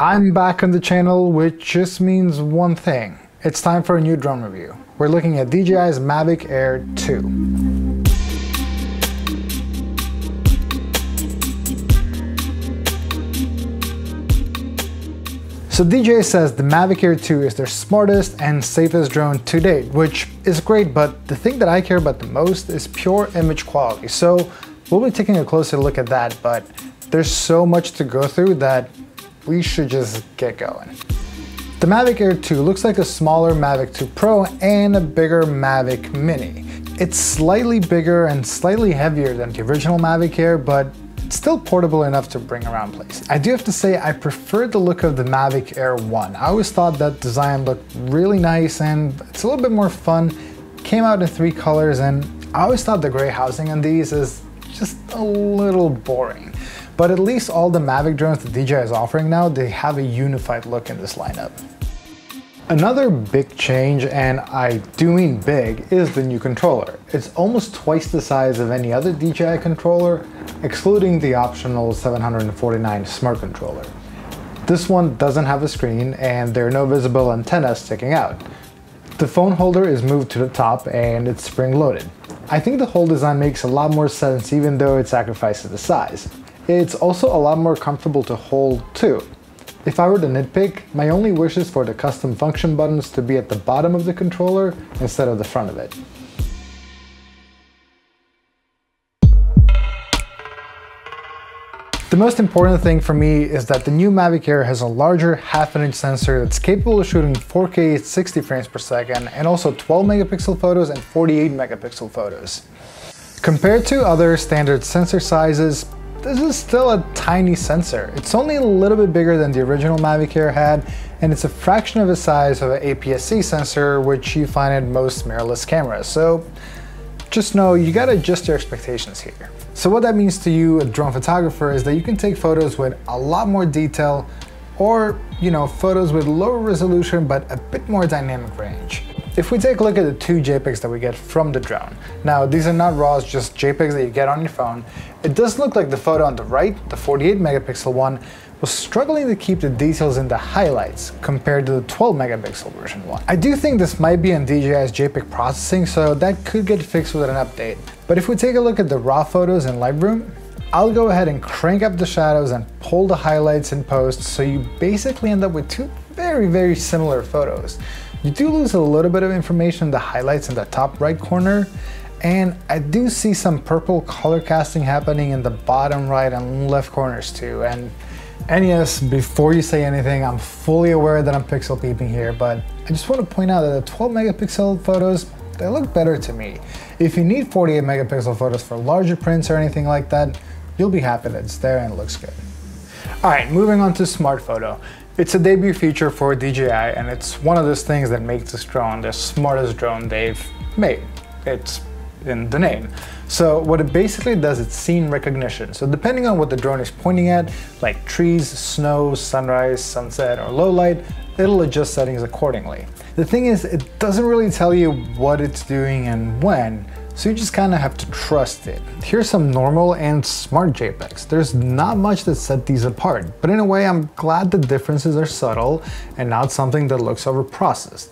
I'm back on the channel, which just means one thing. It's time for a new drone review. We're looking at DJI's Mavic Air 2. So DJI says the Mavic Air 2 is their smartest and safest drone to date, which is great, but the thing that I care about the most is pure image quality. So we'll be taking a closer look at that, but there's so much to go through that we should just get going. The Mavic Air 2 looks like a smaller Mavic 2 Pro and a bigger Mavic Mini. It's slightly bigger and slightly heavier than the original Mavic Air, but still portable enough to bring around places. I do have to say I prefer the look of the Mavic Air 1. I always thought that design looked really nice and it's a little bit more fun. Came out in 3 colors and I always thought the gray housing on these is just a little boring. But at least all the Mavic drones that DJI is offering now, they have a unified look in this lineup. Another big change, and I do mean big, is the new controller. It's almost twice the size of any other DJI controller, excluding the optional $749 Smart controller. This one doesn't have a screen and there are no visible antennas sticking out. The phone holder is moved to the top and it's spring-loaded. I think the whole design makes a lot more sense even though it sacrifices the size. It's also a lot more comfortable to hold too. If I were to nitpick, my only wish is for the custom function buttons to be at the bottom of the controller instead of the front of it. The most important thing for me is that the new Mavic Air has a larger half-inch sensor that's capable of shooting 4K at 60 frames per second and also 12 megapixel photos and 48 megapixel photos. Compared to other standard sensor sizes, this is still a tiny sensor. It's only a little bit bigger than the original Mavic Air had, and it's a fraction of the size of an APS-C sensor, which you find in most mirrorless cameras. So just know you gotta adjust your expectations here. So what that means to you, a drone photographer, is that you can take photos with a lot more detail, or photos with lower resolution but a bit more dynamic range. If we take a look at the 2 JPEGs that we get from the drone, now these are not RAWs, just JPEGs that you get on your phone, it does look like the photo on the right, the 48 megapixel one, was struggling to keep the details in the highlights compared to the 12 megapixel version one. I do think this might be on DJI's JPEG processing, so that could get fixed with an update. But if we take a look at the raw photos in Lightroom, I'll go ahead and crank up the shadows and pull the highlights in post, so you basically end up with 2 very similar photos. You do lose a little bit of information in the highlights in the top right corner, and I do see some purple color casting happening in the bottom right and left corners too. And yes, before you say anything, I'm fully aware that I'm pixel peeping here, but I just want to point out that the 12 megapixel photos, they look better to me. If you need 48 megapixel photos for larger prints or anything like that, you'll be happy that it's there and it looks good. All right, moving on to Smart Photo. It's a debut feature for DJI, and it's one of those things that makes this drone the smartest drone they've made. It's in the name. So what it basically does, it's scene recognition. So depending on what the drone is pointing at, like trees, snow, sunrise, sunset, or low light, it'll adjust settings accordingly. The thing is, it doesn't really tell you what it's doing and when, so you just kind of have to trust it. Here's some normal and smart JPEGs. There's not much that set these apart, but in a way I'm glad the differences are subtle and not something that looks overprocessed.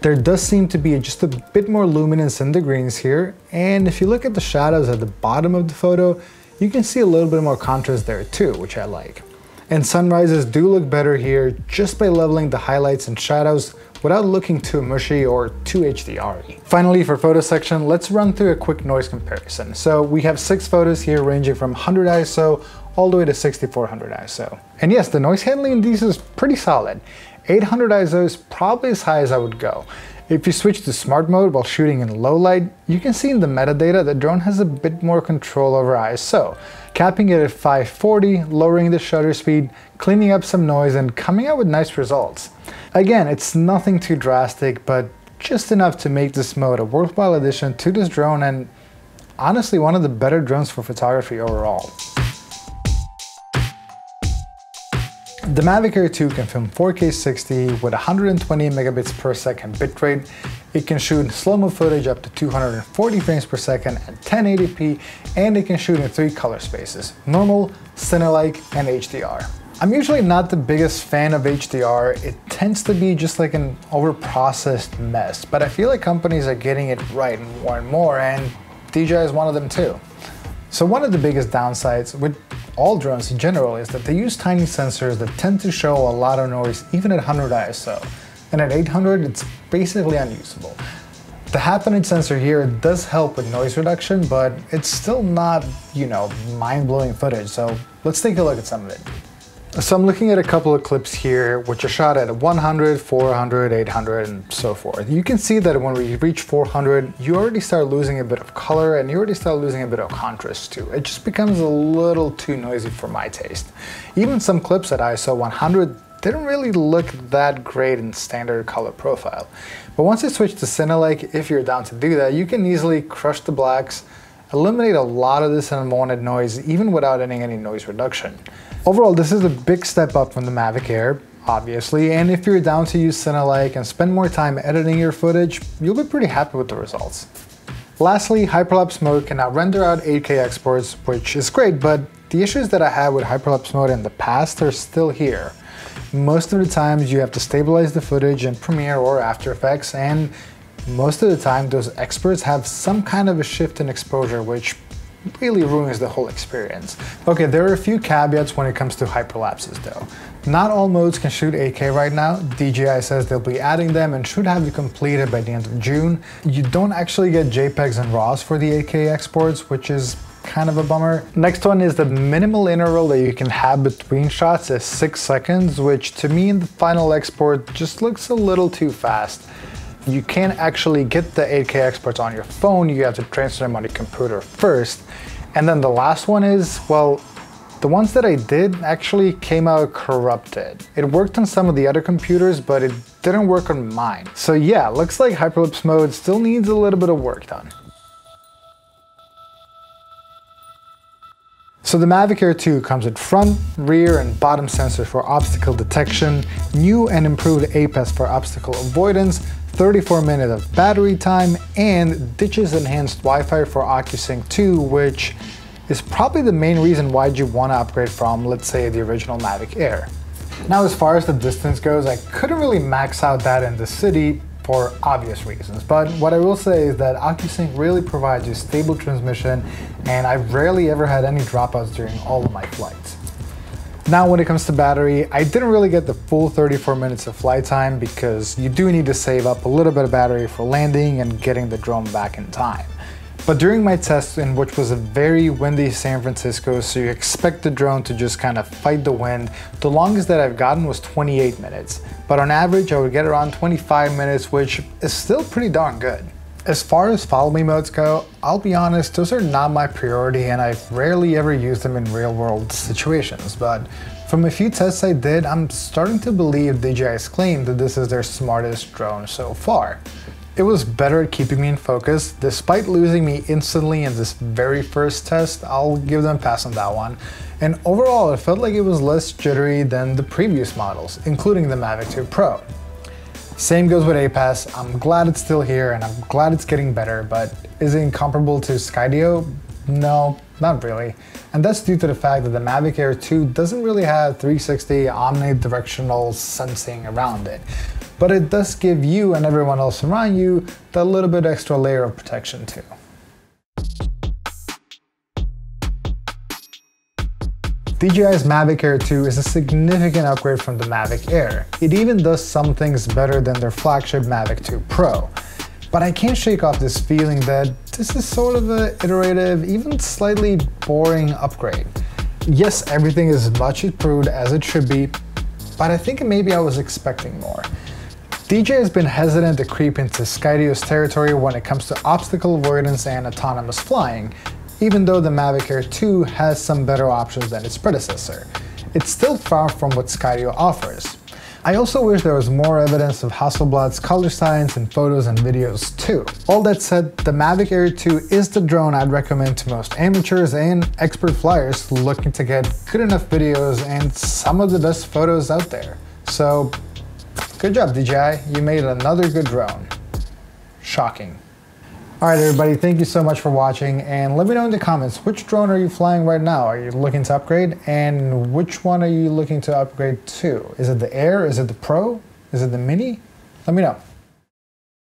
There does seem to be just a bit more luminance in the greens here, and if you look at the shadows at the bottom of the photo, you can see a little bit more contrast there too, which I like. And sunrises do look better here just by leveling the highlights and shadows without looking too mushy or too HDR-y. Finally, for photo section, let's run through a quick noise comparison. So we have 6 photos here ranging from 100 ISO all the way to 6400 ISO. And yes, the noise handling in these is pretty solid. 800 ISO is probably as high as I would go. If you switch to smart mode while shooting in low light, you can see in the metadata the drone has a bit more control over ISO, capping it at 540, lowering the shutter speed, cleaning up some noise, and coming out with nice results. Again, it's nothing too drastic, but just enough to make this mode a worthwhile addition to this drone and honestly one of the better drones for photography overall. The Mavic Air 2 can film 4K 60 with 120 megabits per second bitrate. It can shoot slow-mo footage up to 240 frames per second at 1080p, and it can shoot in 3 color spaces: normal, CineLike, and HDR. I'm usually not the biggest fan of HDR. It tends to be just like an overprocessed mess, but I feel like companies are getting it right more and more, and DJI is one of them too. So one of the biggest downsides with all drones in general is that they use tiny sensors that tend to show a lot of noise even at 100 ISO. And at 800, it's basically unusable. The Hyperlapse sensor here does help with noise reduction, but it's still not, you know, mind-blowing footage. So let's take a look at some of it. So I'm looking at a couple of clips here, which are shot at 100, 400, 800, and so forth. You can see that when we reach 400, you already start losing a bit of color and you already start losing a bit of contrast too. It just becomes a little too noisy for my taste. Even some clips at ISO 100 didn't really look that great in standard color profile. But once you switch to CineLike, if you're down to do that, you can easily crush the blacks, eliminate a lot of this unwanted noise, even without any noise reduction. Overall, this is a big step up from the Mavic Air, obviously, and if you're down to use CineLike and spend more time editing your footage, you'll be pretty happy with the results. Lastly, Hyperlapse Mode can now render out 8K exports, which is great, but the issues that I had with Hyperlapse Mode in the past are still here. Most of the times you have to stabilize the footage in Premiere or After Effects, and most of the time those exports have some kind of a shift in exposure, which really ruins the whole experience. Okay, there are a few caveats when it comes to hyperlapses though. Not all modes can shoot 8K right now. DJI says they'll be adding them and should have it completed by the end of June. You don't actually get JPEGs and RAWs for the 8K exports, which is kind of a bummer. Next one is the minimal interval that you can have between shots is 6 seconds, which to me in the final export just looks a little too fast. You can't actually get the 8K exports on your phone, you have to transfer them on your computer first. And then the last one is, well, the ones that I did actually came out corrupted. It worked on some of the other computers, but it didn't work on mine. So yeah, looks like Hyperlapse Mode still needs a little bit of work done. So the Mavic Air 2 comes with front, rear, and bottom sensors for obstacle detection, new and improved APAS for obstacle avoidance, 34 minutes of battery time, and Ditch's enhanced Wi-Fi for OcuSync 2, which is probably the main reason why you want to upgrade from, let's say, the original Mavic Air. Now, as far as the distance goes, I couldn't really max out that in the city for obvious reasons, but what I will say is that OcuSync really provides you stable transmission, and I've rarely ever had any dropouts during all of my flights. Now, when it comes to battery, I didn't really get the full 34 minutes of flight time because you do need to save up a little bit of battery for landing and getting the drone back in time. But during my test, in which was a very windy San Francisco, so you expect the drone to just kind of fight the wind, the longest that I've gotten was 28 minutes. But on average, I would get around 25 minutes, which is still pretty darn good. As far as follow me modes go, I'll be honest, those are not my priority and I've rarely ever used them in real world situations. But from a few tests I did, I'm starting to believe DJI's claim that this is their smartest drone so far. It was better at keeping me in focus. Despite losing me instantly in this very first test, I'll give them a pass on that one. And overall, it felt like it was less jittery than the previous models, including the Mavic 2 Pro. Same goes with APAS. I'm glad it's still here and I'm glad it's getting better, but is it incomparable to Skydio? No, not really. And that's due to the fact that the Mavic Air 2 doesn't really have 360 omnidirectional sensing around it. But it does give you and everyone else around you that little bit extra layer of protection too. DJI's Mavic Air 2 is a significant upgrade from the Mavic Air. It even does some things better than their flagship Mavic 2 Pro. But I can't shake off this feeling that this is sort of an iterative, even slightly boring upgrade. Yes, everything is much improved as it should be, but I think maybe I was expecting more. DJI has been hesitant to creep into Skydio's territory when it comes to obstacle avoidance and autonomous flying, even though the Mavic Air 2 has some better options than its predecessor. It's still far from what Skydio offers. I also wish there was more evidence of Hasselblad's color science in photos and videos too. All that said, the Mavic Air 2 is the drone I'd recommend to most amateurs and expert flyers looking to get good enough videos and some of the best photos out there. So, good job DJI, you made another good drone. Shocking. All right, everybody, thank you so much for watching, and let me know in the comments, which drone are you flying right now? Are you looking to upgrade, and which one are you looking to upgrade to? Is it the Air? Is it the Pro? Is it the Mini? Let me know.